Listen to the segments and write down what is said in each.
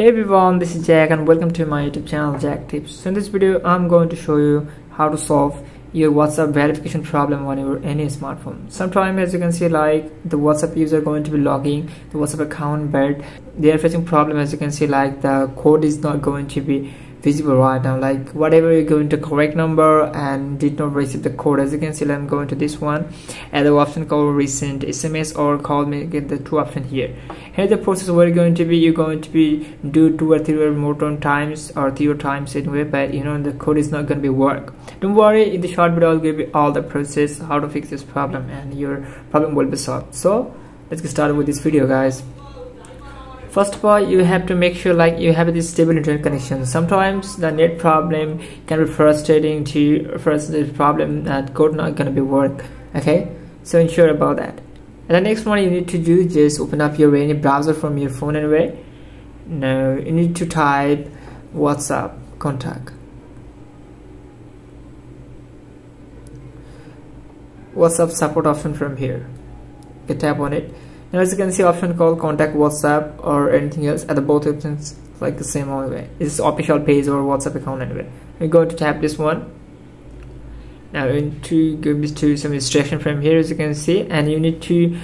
Hey everyone, this is Jack and welcome to my YouTube channel Jack Tips. So in this video I'm going to show you how to solve your WhatsApp verification problem on your any smartphone. Sometimes, as you can see, like the WhatsApp user going to be logging the WhatsApp account, but they are facing problem, as you can see, like the code is not going to be visible right now, like whatever you're going to correct number and did not receive the code. As you can see, I'm going to this one and the option called recent SMS or call me, get the two option here. Here's the process where you're going to be do 2 or 3 or more times or 3 times anyway, but you know the code is not going to be work. Don't worry, in the short video I'll give you all the process how to fix this problem and your problem will be solved. So let's get started with this video, guys. First of all, you have to make sure like you have this stable internet connection. Sometimes the net problem can be frustrating to you, frustrating problem that code not gonna be work. Okay, so ensure about that. And the next one you need to do, just open up your any browser from your phone anyway. Now you need to type WhatsApp contact. WhatsApp support option from here. You tap on it. Now as you can see, option called contact WhatsApp or anything else, at the both options like the same way. This is official page or WhatsApp account anyway. We're going to tap this one. Now you need to go to some instruction from here, as you can see, and you need to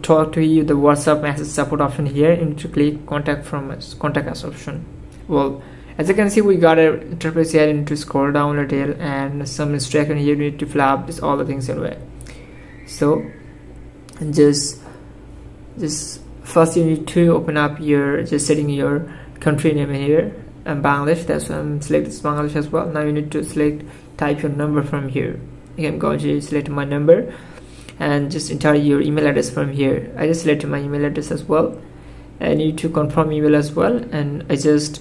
talk to you the WhatsApp message support option here. You need to click contact us option. Well, as you can see, we got a interface here. You need to scroll down a little and some instruction here. You need to fill up this all the things anyway. So just first you need to open up your setting your country name here and Bangladesh. That's why I'm selecting Bangladesh as well. Now you need to type your number from here. I'm going to select my number and just enter your email address from here. I just select my email address as well. I need to confirm email as well, and I just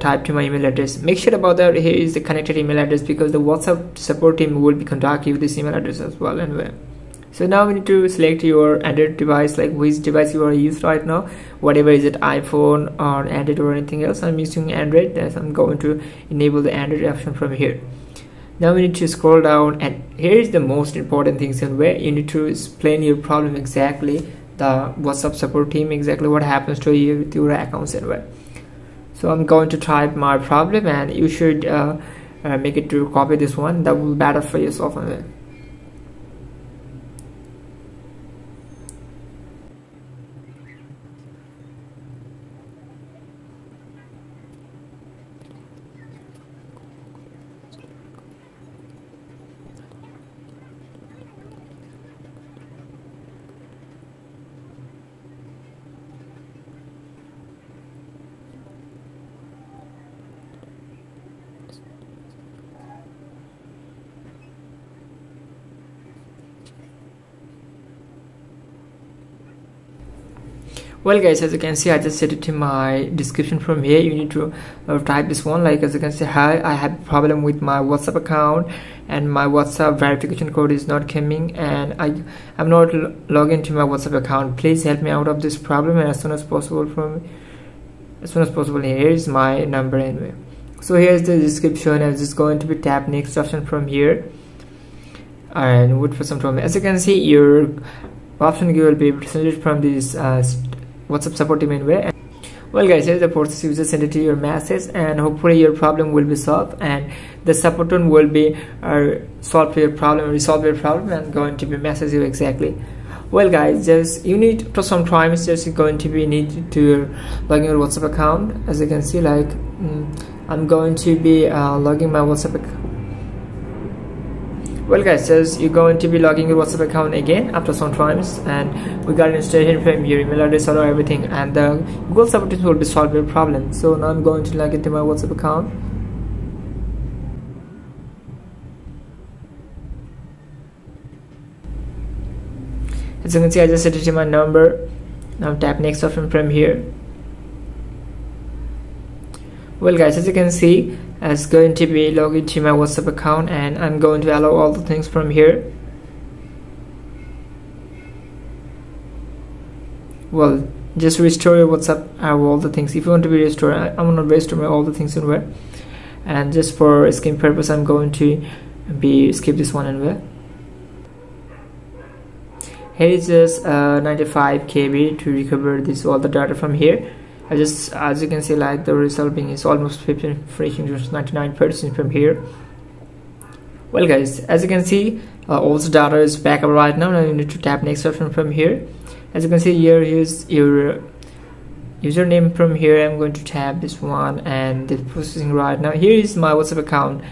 type to my email address. Make sure about that here is the connected email address, because the WhatsApp support team will be contact you this email address as well anyway. So now we need to select your Android device, like which device you are used right now, whatever is it, iPhone or Android or anything else. I'm using Android, so I'm going to enable the Android option from here. Now we need to scroll down, and here is the most important things in where you need to explain your problem exactly, the WhatsApp support team, exactly what happens to you with your accounts and where. So I'm going to type my problem, and you should make it to copy this one. That will be better for yourself on it. Well guys, as you can see, I just set it to my description from here. You need to type this one, like as you can see, hi, I have a problem with my WhatsApp account and my WhatsApp verification code is not coming and I'm not logged into my WhatsApp account. Please help me out of this problem and as soon as possible here is my number anyway. So here's the description. I'm just going to be tap next option from here and wait for some time. As you can see, your option will be presented from this WhatsApp support team anyway. Well guys, here's the process. You just send it to your message and hopefully your problem will be solved and the support team will be resolve your problem and going to be message you exactly. Well guys, just you need for some time, it's just going to be need to log your WhatsApp account. As you can see, like I'm going to be logging my WhatsApp account. Well guys, says you're going to be logging your WhatsApp account again after some times, and we got an instruction from your email address or everything, and the Google support team will be solving your problem. So now I'm going to log into my WhatsApp account. As you can see, I just set it to my number. Now tap next option from here. Well guys, as you can see, it's going to be logged into my WhatsApp account and I'm going to allow all the things from here. Well, just restore your WhatsApp all the things. If you want to be restored, I'm going to restore all the things anywhere. And just for skim purpose, I'm going to be skip this one anywhere. Here is just 95 KB to recover this all the data from here. I just, as you can see, like the result being is almost 15 reaching just 99% from here. Well guys, as you can see, also data is back up right now. Now you need to tap next option from here. As you can see here, here's your username. From here I'm going to tap this one, and it's processing right now. Here is my WhatsApp account.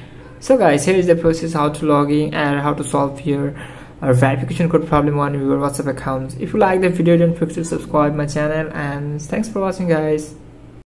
So guys, here is the process how to log in and how to solve your verification code problem on your WhatsApp accounts. If you like the video, don't forget to subscribe my channel, and thanks for watching guys.